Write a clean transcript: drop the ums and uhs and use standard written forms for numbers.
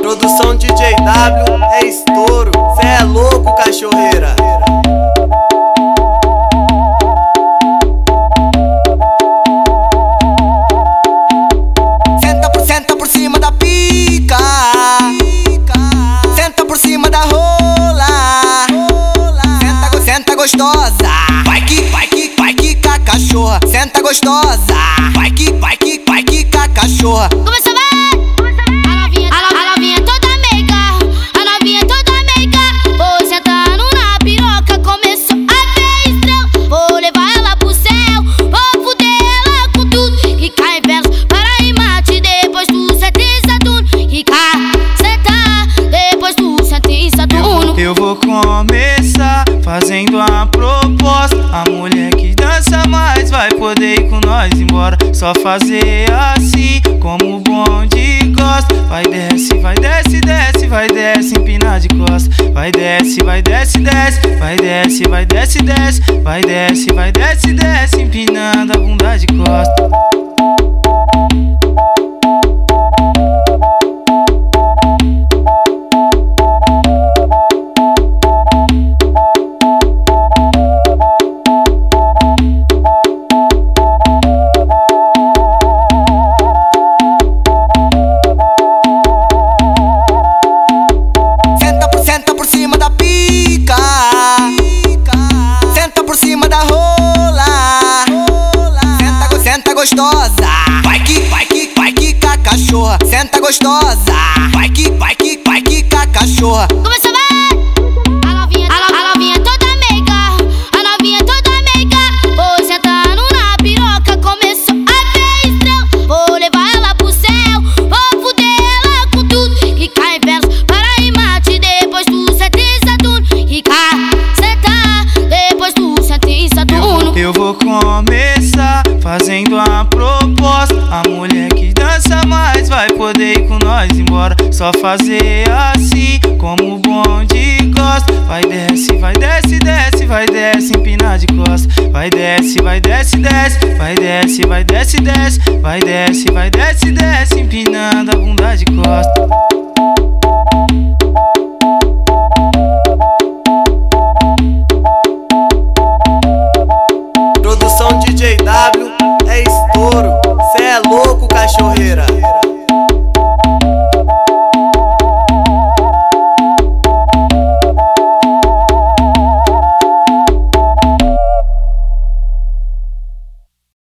Produção DJ W é estouro, cê é louco, cachorreira. Senta por cima da pica, senta por cima da rola, senta gostosa. Vai que cá, cachorra. Senta gostosa. Vai que cá, cachorra. Começou bem. Começar fazendo a proposta. A mulher que dança mais vai poder ir com nós embora. Só fazer assim como o bonde gosta. Vai desce, vai desce, desce, vai desce, empina de costa. Vai desce, vai desce, desce, vai desce, vai desce, desce, vai desce, vai desce, desce, empinando a bunda de costa. Gostosa. Vai que cá, cachorra. Senta gostosa. Vai que cá, cachorra. Começou bem. A novinha toda meiga, a novinha toda meiga. Vou sentando na piroca, começou a ver estrela. Vou levar ela pro céu, vou fuder ela com tudo. E cá inverso, para e mate, depois tu senta em Saturno. E cá, senta, depois tu senta em Saturno. Eu vou começar fazendo a proposta. A mulher que dança mais vai poder ir com nós embora. Só fazer assim como o bonde gosta. Vai desce, vai desce, desce, vai desce, empina de costa. Vai desce, vai desce, desce, vai desce, vai desce, desce, vai desce, vai desce, desce, empinando a bunda de costa.